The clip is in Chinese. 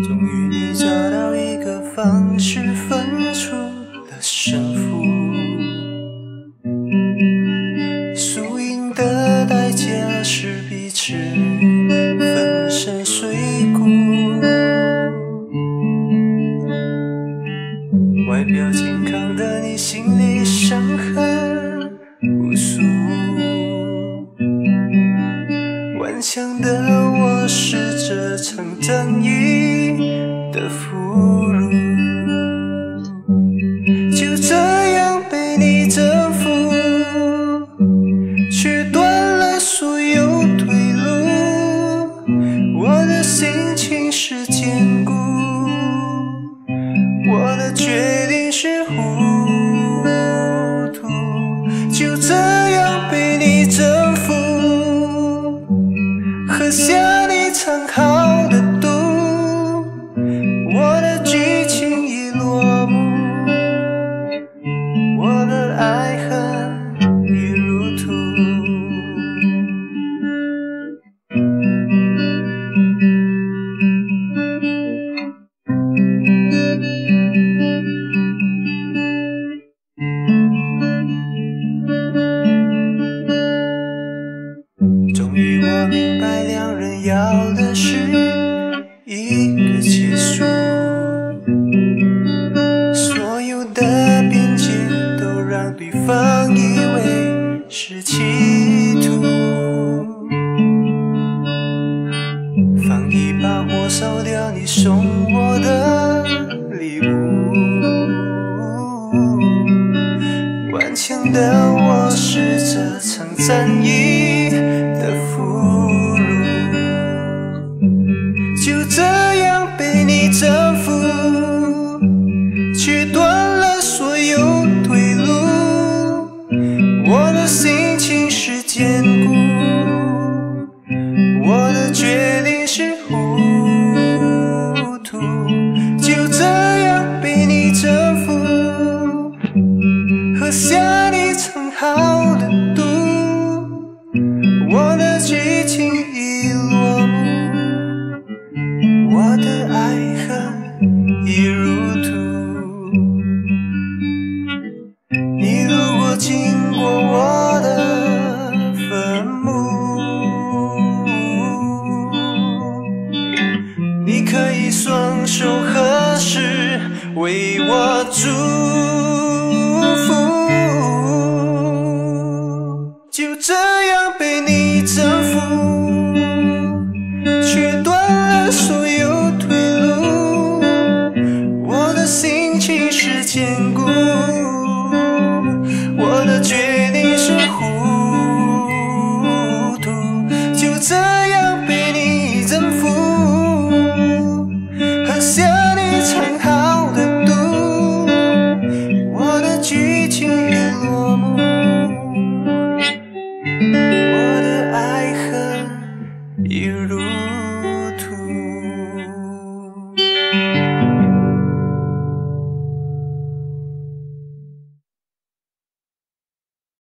终于你找到一个方式分出了胜负，输赢的代价是彼此粉身碎骨。外表健康的你，心里伤痕无数。幻想的我是这场战役的俘虏，就这样被你征服，切断了所有退路。我的心情是坚固，我的决定是糊涂，就这样被你征服，喝下你藏好的毒。我的剧情已落幕，我的爱恨已入土。终于我明白，两人要的是一个结束，所有的边界都让对方以为是企图。放一把火，烧掉你送我的礼物。顽强的我是这场战役的俘虏，就这样被你征服，切断了所有退路。我的心情是坚固，我的决定是糊涂，就这样被你征服，喝下你藏好的毒。我的剧情已落幕，我的爱恨已入土。你如果经过我的坟墓，你可以双手合十为我祝福，就这样被你征服，切断了所有退路。我的心情是坚固。